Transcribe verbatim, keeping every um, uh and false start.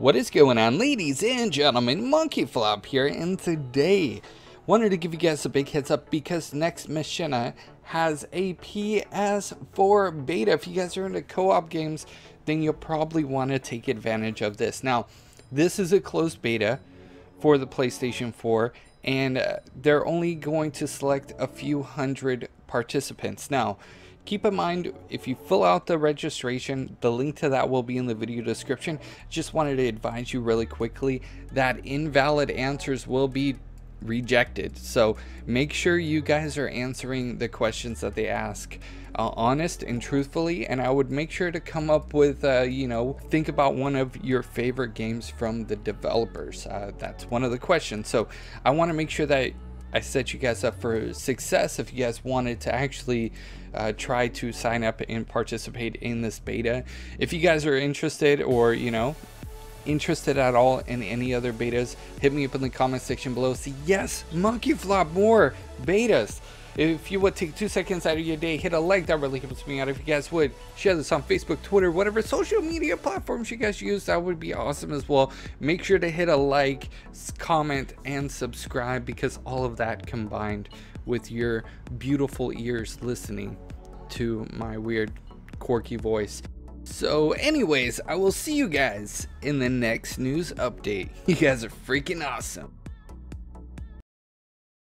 What is going on, ladies and gentlemen? MonkeyFlop here, and today wanted to give you guys a big heads up because Nex Machina has a P S four beta. If you guys are into co-op games, then you'll probably want to take advantage of this. Now, this is a closed beta for the PlayStation four, and they're only going to select a few hundred participants. Now, keep in mind, if you fill out the registration, the link to that will be in the video description. Just wanted to advise you really quickly that invalid answers will be rejected. So make sure you guys are answering the questions that they ask uh, honest and truthfully. And I would make sure to come up with, uh, you know, think about one of your favorite games from the developers. Uh, that's one of the questions. So I want to make sure that I set you guys up for success if you guys wanted to actually uh, try to sign up and participate in this beta. If you guys are interested or, you know, interested at all in any other betas, hit me up in the comment section below. Say, yes, MonkeyFlop, more betas. If you would take two seconds out of your day, hit a like, that really helps me out. If you guys would share this on Facebook, Twitter, whatever social media platforms you guys use, that would be awesome as well. Make sure to hit a like, comment, and subscribe, because all of that combined with your beautiful ears listening to my weird, quirky voice. So anyways, I will see you guys in the next news update. You guys are freaking awesome.